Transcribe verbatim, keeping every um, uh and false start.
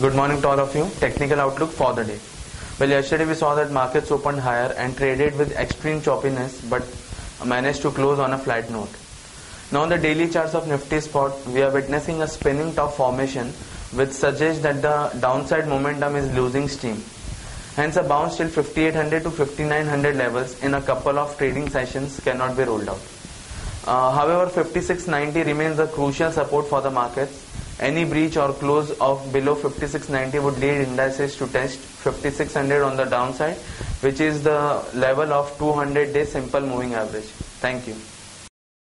Good morning to all of you. Technical outlook for the day. Well, yesterday we saw that markets opened higher and traded with extreme choppiness but managed to close on a flat note. Now on the daily charts of Nifty spot, we are witnessing a spinning top formation which suggests that the downside momentum is losing steam. Hence a bounce till fifty-eight hundred to fifty-nine hundred levels in a couple of trading sessions cannot be ruled out. Uh, however, fifty-six ninety remains a crucial support for the markets. Any breach or close of below fifty-six ninety would lead indices to test fifty-six hundred on the downside, which is the level of two hundred day simple moving average. Thank you.